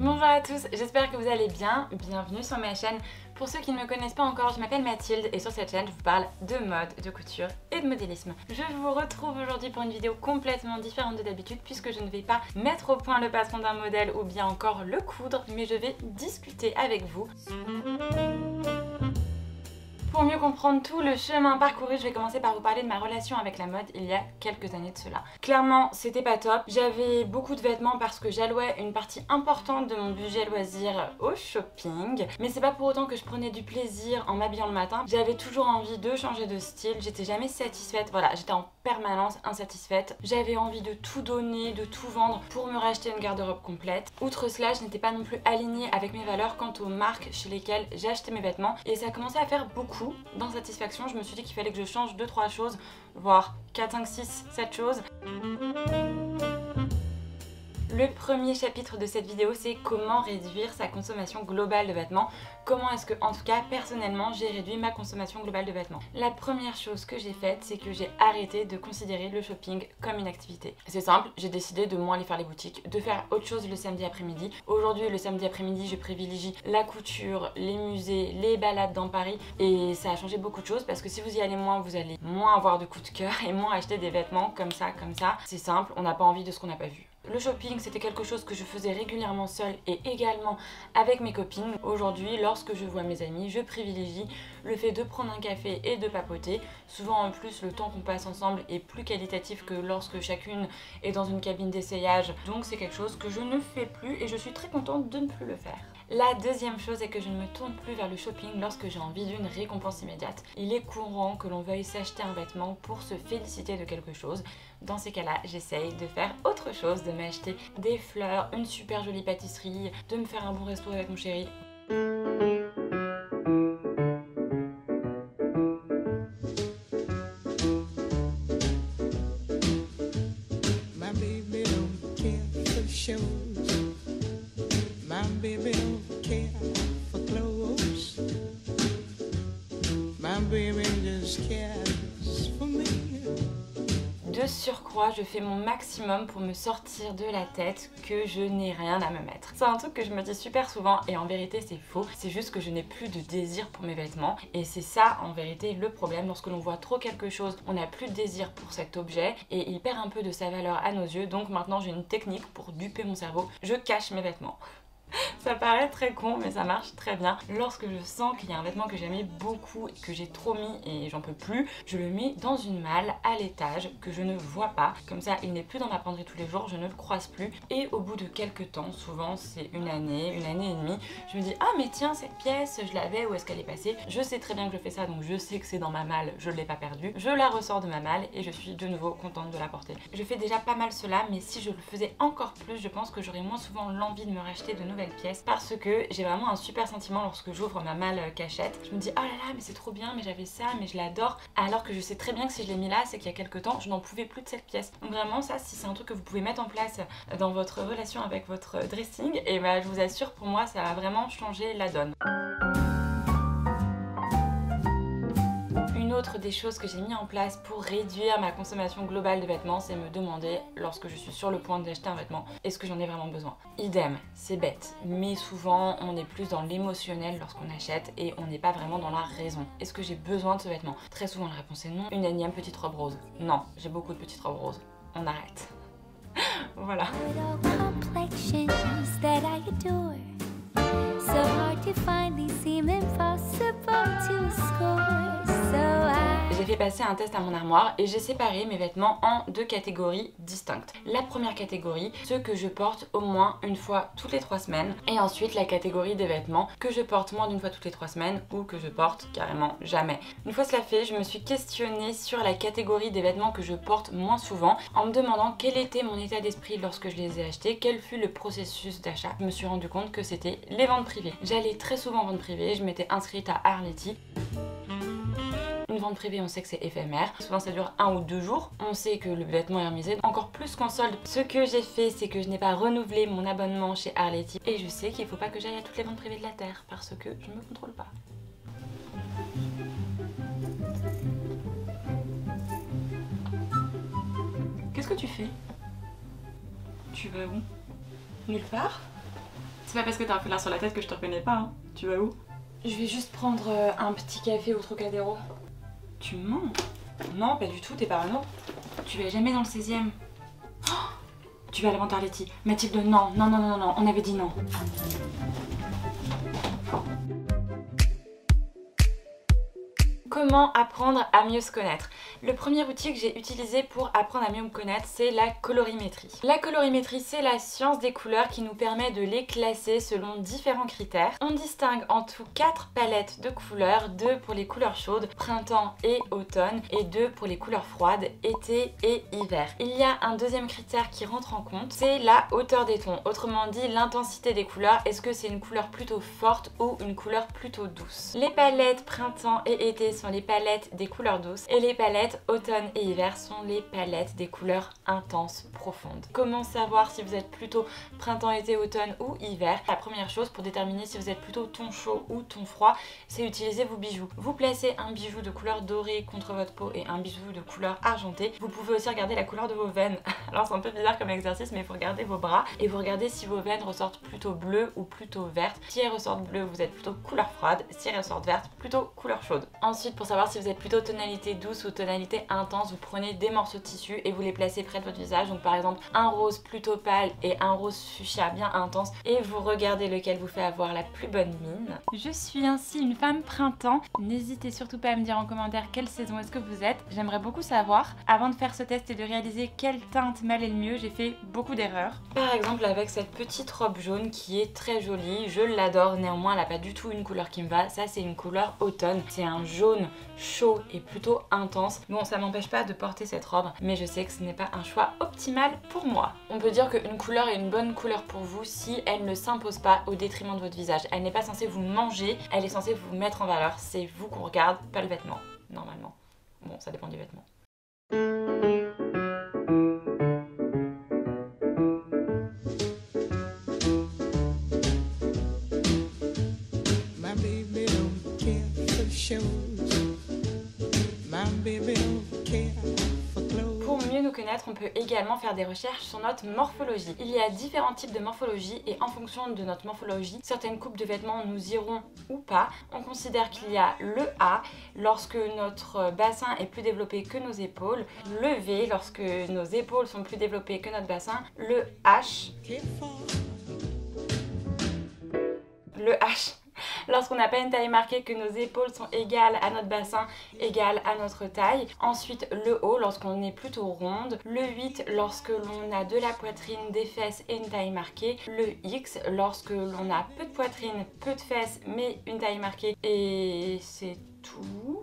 Bonjour à tous, j'espère que vous allez bien, bienvenue sur ma chaîne. Pour ceux qui ne me connaissent pas encore, je m'appelle Mathilde et sur cette chaîne je vous parle de mode, de couture et de modélisme. Je vous retrouve aujourd'hui pour une vidéo complètement différente de d'habitude puisque je ne vais pas mettre au point le patron d'un modèle ou bien encore le coudre, mais je vais discuter avec vous. Pour mieux comprendre tout le chemin parcouru, je vais commencer par vous parler de ma relation avec la mode il y a quelques années de cela. Clairement, c'était pas top. J'avais beaucoup de vêtements parce que j'allouais une partie importante de mon budget loisir au shopping. Mais c'est pas pour autant que je prenais du plaisir en m'habillant le matin. J'avais toujours envie de changer de style. J'étais jamais satisfaite. Voilà, j'étais en permanence insatisfaite. J'avais envie de tout donner, de tout vendre pour me racheter une garde-robe complète. Outre cela, je n'étais pas non plus alignée avec mes valeurs quant aux marques chez lesquelles j'achetais mes vêtements. Et ça commençait à faire beaucoup d'insatisfaction. Je me suis dit qu'il fallait que je change 2-3 choses, voire 4, 5, 6, 7 choses. Le premier chapitre de cette vidéo, c'est comment réduire sa consommation globale de vêtements. Comment est-ce que, en tout cas, personnellement, j'ai réduit ma consommation globale de vêtements. La première chose que j'ai faite, c'est que j'ai arrêté de considérer le shopping comme une activité. C'est simple, j'ai décidé de moins aller faire les boutiques, de faire autre chose le samedi après-midi. Aujourd'hui, le samedi après-midi, je privilégie la couture, les musées, les balades dans Paris. Et ça a changé beaucoup de choses parce que si vous y allez moins, vous allez moins avoir de coups de cœur et moins acheter des vêtements comme ça, comme ça. C'est simple, on n'a pas envie de ce qu'on n'a pas vu. Le shopping, c'était quelque chose que je faisais régulièrement seule et également avec mes copines. Aujourd'hui, lorsque je vois mes amis, je privilégie le fait de prendre un café et de papoter. Souvent, en plus, le temps qu'on passe ensemble est plus qualitatif que lorsque chacune est dans une cabine d'essayage. Donc, c'est quelque chose que je ne fais plus et je suis très contente de ne plus le faire. La deuxième chose est que je ne me tourne plus vers le shopping lorsque j'ai envie d'une récompense immédiate. Il est courant que l'on veuille s'acheter un vêtement pour se féliciter de quelque chose. Dans ces cas-là, j'essaye de faire autre chose, de m'acheter des fleurs, une super jolie pâtisserie, de me faire un bon resto avec mon chéri. De surcroît, je fais mon maximum pour me sortir de la tête que je n'ai rien à me mettre. C'est un truc que je me dis super souvent et en vérité c'est faux. C'est juste que je n'ai plus de désir pour mes vêtements et c'est ça en vérité le problème. Lorsque l'on voit trop quelque chose, on n'a plus de désir pour cet objet et il perd un peu de sa valeur à nos yeux. Donc maintenant j'ai une technique pour duper mon cerveau. Je cache mes vêtements. Ça paraît très con mais ça marche très bien. Lorsque je sens qu'il y a un vêtement que j'aimais beaucoup et que j'ai trop mis et j'en peux plus, je le mets dans une malle à l'étage que je ne vois pas. Comme ça il n'est plus dans ma penderie tous les jours, je ne le croise plus. Et au bout de quelques temps, souvent c'est une année et demie, je me dis ah mais tiens cette pièce je l'avais, où est-ce qu'elle est passée? Je sais très bien que je fais ça donc je sais que c'est dans ma malle, je ne l'ai pas perdue. Je la ressors de ma malle et je suis de nouveau contente de la porter. Je fais déjà pas mal cela mais si je le faisais encore plus, je pense que j'aurais moins souvent l'envie de me racheter de nouvelles pièce parce que j'ai vraiment un super sentiment lorsque j'ouvre ma malle cachette. Je me dis oh là là mais c'est trop bien, mais j'avais ça, mais je l'adore, alors que je sais très bien que si je l'ai mis là c'est qu'il y a quelques temps je n'en pouvais plus de cette pièce. Donc vraiment ça, si c'est un truc que vous pouvez mettre en place dans votre relation avec votre dressing, et bah je vous assure pour moi ça a vraiment changé la donne. Une autre des choses que j'ai mis en place pour réduire ma consommation globale de vêtements, c'est me demander lorsque je suis sur le point d'acheter un vêtement, est-ce que j'en ai vraiment besoin? Idem, c'est bête, mais souvent on est plus dans l'émotionnel lorsqu'on achète et on n'est pas vraiment dans la raison. Est-ce que j'ai besoin de ce vêtement? Très souvent la réponse est non. Une énième petite robe rose. Non, j'ai beaucoup de petites robes roses. On arrête. Voilà. J'ai fait passer un test à mon armoire et j'ai séparé mes vêtements en deux catégories distinctes. La première catégorie, ceux que je porte au moins une fois toutes les 3 semaines. Et ensuite la catégorie des vêtements que je porte moins d'une fois toutes les 3 semaines ou que je porte carrément jamais. Une fois cela fait, je me suis questionnée sur la catégorie des vêtements que je porte moins souvent en me demandant quel était mon état d'esprit lorsque je les ai achetés, quel fut le processus d'achat. Je me suis rendu compte que c'était les ventes privées. J'allais très souvent en vente privée, je m'étais inscrite à Arlettie. Une vente privée, on sait que c'est éphémère, souvent ça dure 1 ou 2 jours, on sait que le vêtement est remisé encore plus qu'en solde. Ce que j'ai fait, c'est que je n'ai pas renouvelé mon abonnement chez Arlettie et je sais qu'il ne faut pas que j'aille à toutes les ventes privées de la terre parce que je ne me contrôle pas. Qu'est-ce que tu fais? Tu vas où? Nulle part? C'est pas parce que t'as un foulard sur la tête que je te reconnais pas, hein. Tu vas où? Je vais juste prendre un petit café au Trocadéro. Tu mens? Non, pas du tout, t'es parano. Tu vas jamais dans le 16e. Oh, tu vas à la vente Arlettie. Mathilde, non, non, non, non, non, on avait dit non. Comment apprendre à mieux se connaître? Le premier outil que j'ai utilisé pour apprendre à mieux me connaître, c'est la colorimétrie. La colorimétrie, c'est la science des couleurs qui nous permet de les classer selon différents critères. On distingue en tout 4 palettes de couleurs, 2 pour les couleurs chaudes, printemps et automne, et 2 pour les couleurs froides, été et hiver. Il y a un deuxième critère qui rentre en compte, c'est la hauteur des tons, autrement dit l'intensité des couleurs. Est-ce que c'est une couleur plutôt forte ou une couleur plutôt douce? Les palettes printemps et été sont les palettes des couleurs douces et les palettes automne et hiver sont les palettes des couleurs intenses, profondes. Comment savoir si vous êtes plutôt printemps, été, automne ou hiver? La première chose pour déterminer si vous êtes plutôt ton chaud ou ton froid, c'est utiliser vos bijoux. Vous placez un bijou de couleur dorée contre votre peau et un bijou de couleur argentée. Vous pouvez aussi regarder la couleur de vos veines. Alors c'est un peu bizarre comme exercice, mais vous regardez vos bras et vous regardez si vos veines ressortent plutôt bleues ou plutôt vertes. Si elles ressortent bleues, vous êtes plutôt couleur froide. Si elles ressortent vertes, plutôt couleur chaude. Ensuite, pour savoir si vous êtes plutôt tonalité douce ou tonalité intense, vous prenez des morceaux de tissu et vous les placez près de votre visage, donc par exemple un rose plutôt pâle et un rose fuchsia bien intense, et vous regardez lequel vous fait avoir la plus bonne mine. Je suis ainsi une femme printemps. N'hésitez surtout pas à me dire en commentaire quelle saison est-ce que vous êtes, j'aimerais beaucoup savoir. Avant de faire ce test et de réaliser quelle teinte m'allait le mieux, j'ai fait beaucoup d'erreurs. Par exemple avec cette petite robe jaune qui est très jolie, je l'adore, néanmoins elle n'a pas du tout une couleur qui me va, ça c'est une couleur automne, c'est un jaune chaud et plutôt intense. Bon, ça m'empêche pas de porter cette robe, mais je sais que ce n'est pas un choix optimal pour moi. On peut dire qu'une couleur est une bonne couleur pour vous si elle ne s'impose pas au détriment de votre visage. Elle n'est pas censée vous manger, elle est censée vous mettre en valeur. C'est vous qu'on regarde, pas le vêtement, normalement. Bon, ça dépend du vêtement. On peut également faire des recherches sur notre morphologie. Il y a différents types de morphologie et en fonction de notre morphologie, certaines coupes de vêtements nous iront ou pas. On considère qu'il y a le A lorsque notre bassin est plus développé que nos épaules, le V lorsque nos épaules sont plus développées que notre bassin, le H... Le H... lorsqu'on n'a pas une taille marquée, que nos épaules sont égales à notre bassin, égales à notre taille. Ensuite, le haut, lorsqu'on est plutôt ronde. Le 8, lorsque l'on a de la poitrine, des fesses et une taille marquée. Le X, lorsque l'on a peu de poitrine, peu de fesses, mais une taille marquée. Et c'est tout.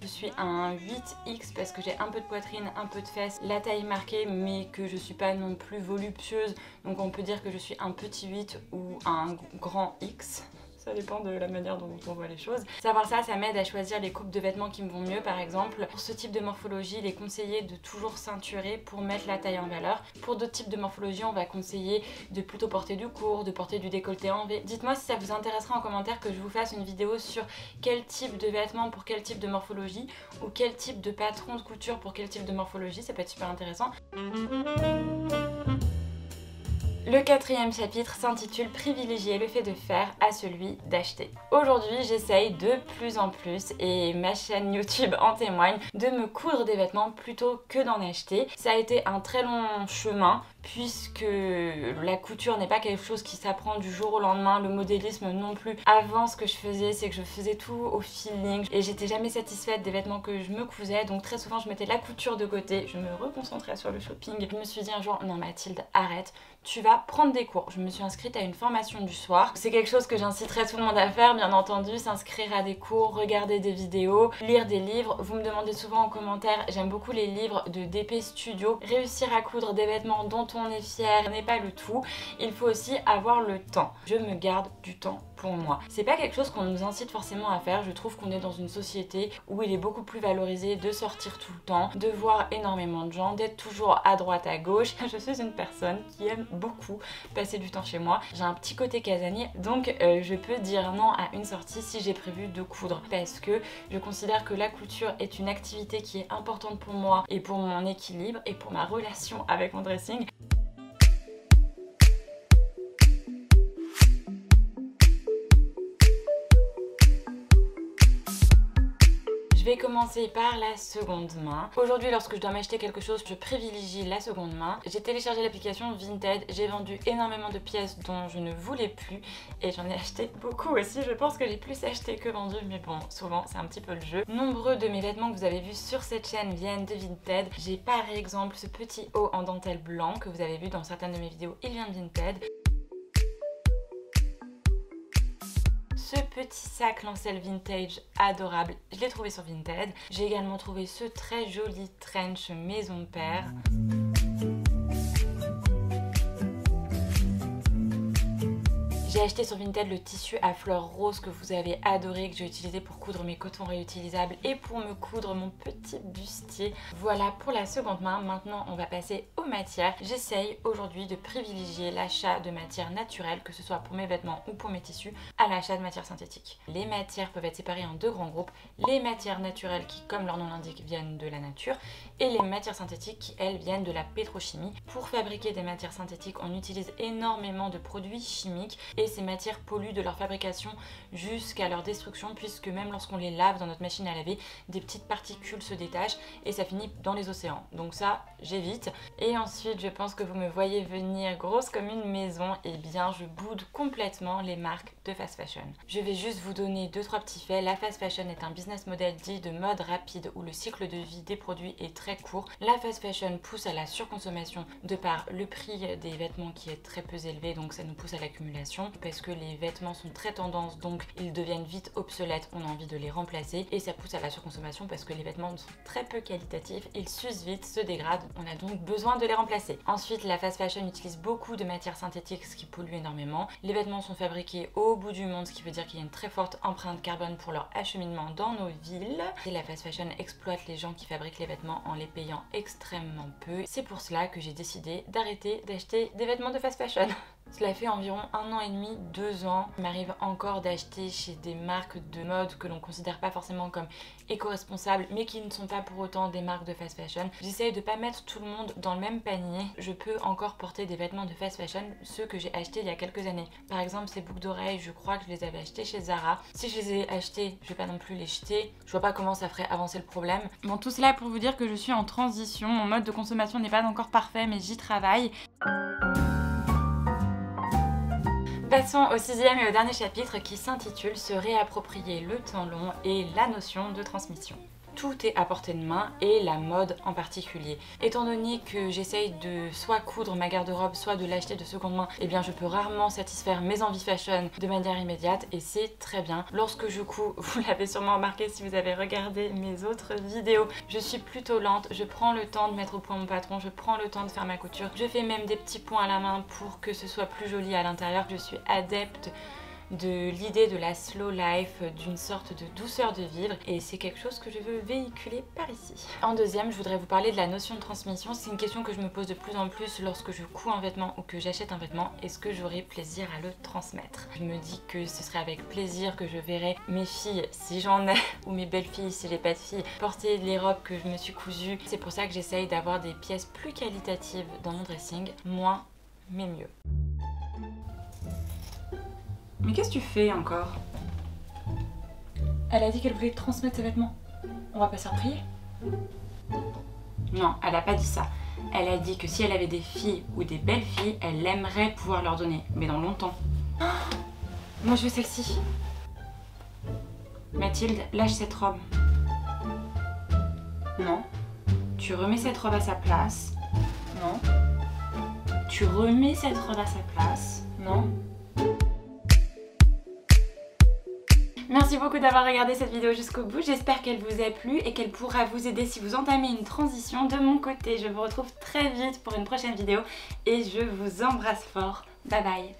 Je suis un 8X parce que j'ai un peu de poitrine, un peu de fesses, la taille marquée, mais que je suis pas non plus voluptueuse. Donc on peut dire que je suis un petit 8 ou un grand X. Ça dépend de la manière dont on voit les choses. Savoir ça, ça m'aide à choisir les coupes de vêtements qui me vont mieux, par exemple. Pour ce type de morphologie, il est conseillé de toujours ceinturer pour mettre la taille en valeur. Pour d'autres types de morphologie, on va conseiller de plutôt porter du court, de porter du décolleté en V. Dites-moi si ça vous intéressera en commentaire que je vous fasse une vidéo sur quel type de vêtements pour quel type de morphologie ou quel type de patron de couture pour quel type de morphologie, ça peut être super intéressant. Le quatrième chapitre s'intitule « Privilégier le fait de faire à celui d'acheter ». Aujourd'hui, j'essaye de plus en plus, et ma chaîne YouTube en témoigne, de me coudre des vêtements plutôt que d'en acheter. Ça a été un très long chemin, puisque la couture n'est pas quelque chose qui s'apprend du jour au lendemain, le modélisme non plus. Avant, ce que je faisais, c'est que je faisais tout au feeling, et j'étais jamais satisfaite des vêtements que je me cousais, donc très souvent, je mettais la couture de côté, je me reconcentrais sur le shopping. Je me suis dit un jour « Non Mathilde, arrête, tu vas prendre des cours ». Je me suis inscrite à une formation du soir. C'est quelque chose que j'inciterai tout le monde à faire, bien entendu, s'inscrire à des cours, regarder des vidéos, lire des livres. Vous me demandez souvent en commentaire, j'aime beaucoup les livres de DP Studio. Réussir à coudre des vêtements dont on est fier n'est pas le tout. Il faut aussi avoir le temps. Je me garde du temps pour moi. C'est pas quelque chose qu'on nous incite forcément à faire. Je trouve qu'on est dans une société où il est beaucoup plus valorisé de sortir tout le temps, de voir énormément de gens, d'être toujours à droite, à gauche. Je suis une personne qui aime beaucoup passer du temps chez moi. J'ai un petit côté casanier, donc je peux dire non à une sortie si j'ai prévu de coudre, parce que je considère que la couture est une activité qui est importante pour moi et pour mon équilibre et pour ma relation avec mon dressing. Je vais commencer par la seconde main. Aujourd'hui, lorsque je dois m'acheter quelque chose, je privilégie la seconde main. J'ai téléchargé l'application Vinted, j'ai vendu énormément de pièces dont je ne voulais plus et j'en ai acheté beaucoup aussi. Je pense que j'ai plus acheté que vendu, mais bon, souvent c'est un petit peu le jeu. Nombreux de mes vêtements que vous avez vus sur cette chaîne viennent de Vinted. J'ai par exemple ce petit haut en dentelle blanc que vous avez vu dans certaines de mes vidéos, il vient de Vinted. Ce petit sac Lancel vintage adorable, je l'ai trouvé sur Vinted. J'ai également trouvé ce très joli trench maison père. J'ai acheté sur Vinted le tissu à fleurs roses que vous avez adoré, que j'ai utilisé pour coudre mes cotons réutilisables et pour me coudre mon petit bustier. Voilà pour la seconde main. Maintenant, on va passer aux matières. J'essaye aujourd'hui de privilégier l'achat de matières naturelles, que ce soit pour mes vêtements ou pour mes tissus, à l'achat de matières synthétiques. Les matières peuvent être séparées en deux grands groupes. Les matières naturelles qui, comme leur nom l'indique, viennent de la nature et les matières synthétiques qui, elles, viennent de la pétrochimie. Pour fabriquer des matières synthétiques, on utilise énormément de produits chimiques et ces matières polluent de leur fabrication jusqu'à leur destruction, puisque même lorsqu'on les lave dans notre machine à laver, des petites particules se détachent et ça finit dans les océans. Donc ça, j'évite. Et ensuite, je pense que vous me voyez venir grosse comme une maison. Et bien, je boude complètement les marques de fast fashion. Je vais juste vous donner 2-3 petits faits. La fast fashion est un business model dit de mode rapide où le cycle de vie des produits est très court. La fast fashion pousse à la surconsommation de par le prix des vêtements qui est très peu élevé, donc ça nous pousse à l'accumulation. Parce que les vêtements sont très tendance, donc ils deviennent vite obsolètes, on a envie de les remplacer et ça pousse à la surconsommation parce que les vêtements sont très peu qualitatifs, ils s'usent vite, se dégradent, on a donc besoin de les remplacer. Ensuite, la fast fashion utilise beaucoup de matières synthétiques, ce qui pollue énormément. Les vêtements sont fabriqués au bout du monde, ce qui veut dire qu'il y a une très forte empreinte carbone pour leur acheminement dans nos villes. Et la fast fashion exploite les gens qui fabriquent les vêtements en les payant extrêmement peu. C'est pour cela que j'ai décidé d'arrêter d'acheter des vêtements de fast fashion. Cela fait environ 1 an et demi, 2 ans. Il m'arrive encore d'acheter chez des marques de mode que l'on considère pas forcément comme éco-responsables, mais qui ne sont pas pour autant des marques de fast fashion. J'essaye de pas mettre tout le monde dans le même panier. Je peux encore porter des vêtements de fast fashion, ceux que j'ai achetés il y a quelques années. Par exemple, ces boucles d'oreilles, je crois que je les avais achetées chez Zara. Si je les ai achetées, je vais pas non plus les jeter. Je vois pas comment ça ferait avancer le problème. Bon, tout cela pour vous dire que je suis en transition. Mon mode de consommation n'est pas encore parfait, mais j'y travaille. Passons au 6e et au dernier chapitre qui s'intitule « Se réapproprier le temps long et la notion de transmission ». Tout est à portée de main et la mode en particulier. Étant donné que j'essaye de soit coudre ma garde-robe, soit de l'acheter de seconde main, eh bien je peux rarement satisfaire mes envies fashion de manière immédiate et c'est très bien. Lorsque je couds, vous l'avez sûrement remarqué si vous avez regardé mes autres vidéos, je suis plutôt lente, je prends le temps de mettre au point mon patron, je prends le temps de faire ma couture, je fais même des petits points à la main pour que ce soit plus joli à l'intérieur. Je suis adepte de l'idée de la slow life, d'une sorte de douceur de vivre et c'est quelque chose que je veux véhiculer par ici. En deuxième, je voudrais vous parler de la notion de transmission. C'est une question que je me pose de plus en plus lorsque je couds un vêtement ou que j'achète un vêtement. Est-ce que j'aurai plaisir à le transmettre? Je me dis que ce serait avec plaisir que je verrais mes filles, si j'en ai, ou mes belles-filles, si j'ai pas de filles, porter les robes que je me suis cousues. C'est pour ça que j'essaye d'avoir des pièces plus qualitatives dans mon dressing. Moins, mais mieux. Mais qu'est-ce que tu fais encore? Elle a dit qu'elle voulait transmettre ses vêtements. On va pas se reprier? Non, elle a pas dit ça. Elle a dit que si elle avait des filles ou des belles filles, elle aimerait pouvoir leur donner, mais dans longtemps. Oh, moi je veux celle-ci. Mathilde, lâche cette robe. Non. Tu remets cette robe à sa place. Non. Tu remets cette robe à sa place. Non. Merci beaucoup d'avoir regardé cette vidéo jusqu'au bout, j'espère qu'elle vous a plu et qu'elle pourra vous aider si vous entamez une transition. De mon côté, je vous retrouve très vite pour une prochaine vidéo et je vous embrasse fort. Bye bye.